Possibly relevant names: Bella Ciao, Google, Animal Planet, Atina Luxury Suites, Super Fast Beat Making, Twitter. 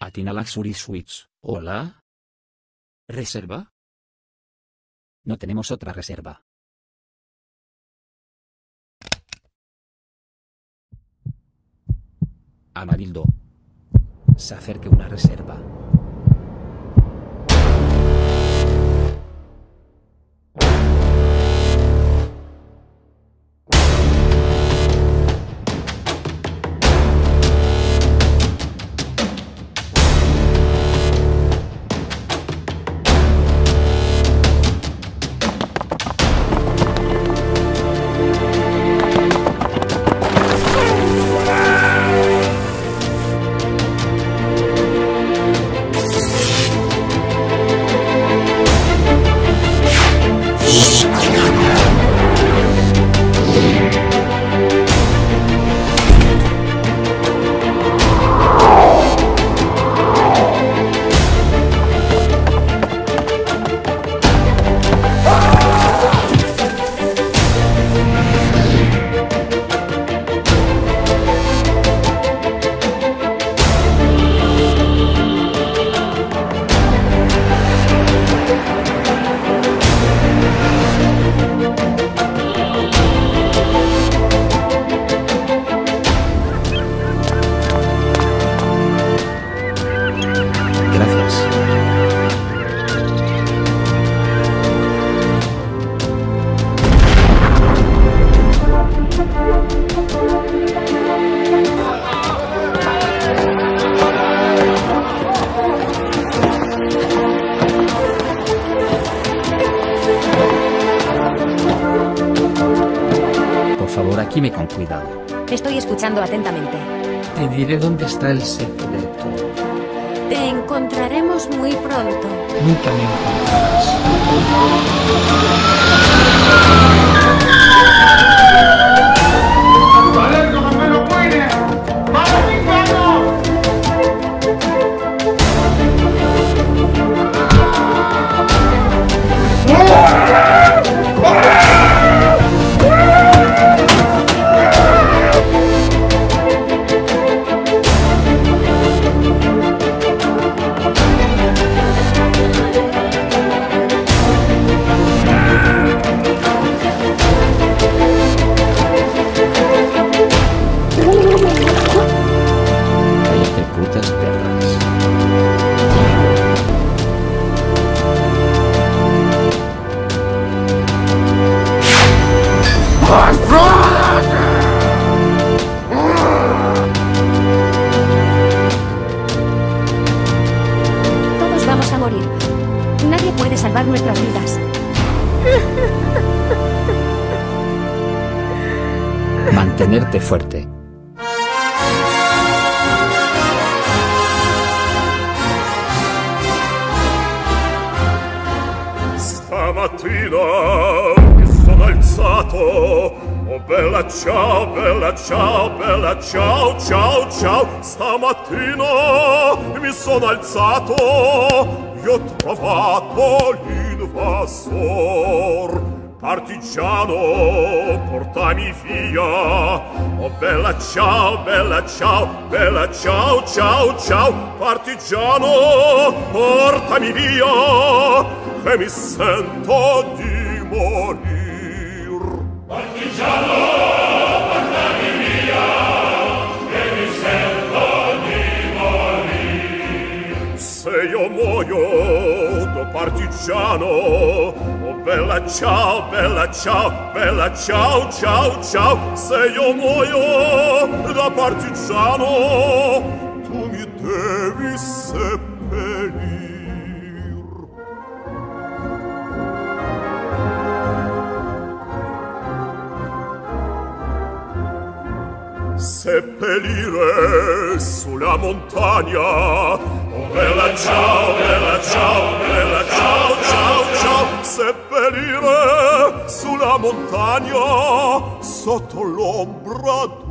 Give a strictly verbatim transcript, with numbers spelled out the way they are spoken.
Atina Luxury Suites, hola. ¿Reserva? No tenemos otra reserva. Amarildo. Se acerca una reserva. Por favor, aquí me con cuidado. Estoy escuchando atentamente. Te diré dónde está el secreto. Te encontraremos muy pronto. Nunca me encontrarás. ¡Vale, como me lo puede! ¡Vamos, mi mano! Nadie puede salvar nuestras vidas. Mantenerte fuerte. Stamattina mi sono alzato. Oh bella ciao, bella ciao, bella ciao, ciao, ciao. Stamattina mi sono alzato. Io ho trovato l'invasor, partigiano, portami via. Oh bella ciao, bella ciao, bella ciao, ciao, ciao. Partigiano, portami via, che mi sento di morir. Partigiano! Io muoio da partigiano. Oh bella ciao, bella ciao, bella ciao, ciao, ciao. Se io muoio da partigiano, tu mi devi seppellir. Seppellire sulla montagna. Oh bella ciao, bella ciao, bella ciao, ciao, ciao. Seppellire sulla montagna sotto l'ombra